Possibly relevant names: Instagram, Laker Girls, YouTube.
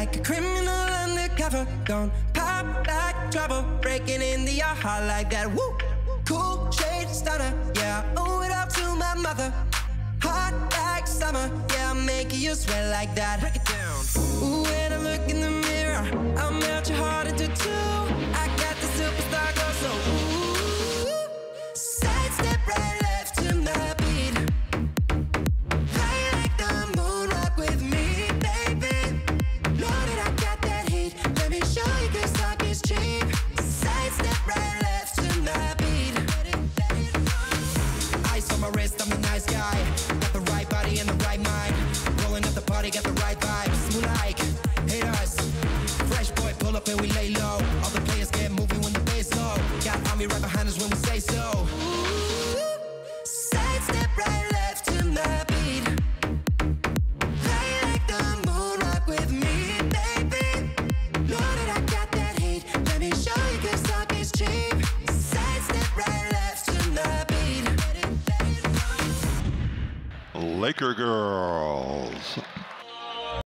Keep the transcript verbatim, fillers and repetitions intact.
like a criminal undercover. Don't pop like trouble, breaking into your heart like that. Woo! Cool shade stunner, yeah, I owe it up to my mother. Hot like summer, yeah, I'm making you sweat like that. Break it down. Ooh, when I look in the mirror, I'll melt your heart into two. I got the superstar glow, so ooh, side step right left to my beat. High like the moon, rock with me, baby. Know that I got that heat. Let me show you this talk is cheap. Side step right left to my beat. Ice on my wrist, I'm the nice guy. Got the right body and the right mind. Rolling up the party, got the right vibe. Smooth like haters. Fresh boy, pull up and we lay low. All the players get moving when the bass low. Got army right behind us when we say so. Side step right left to my beat. High like the moon, rock with me, baby. Know that I got that heat. Let me show you this talk is cheap. Side step right left to my beat. Laker Girls.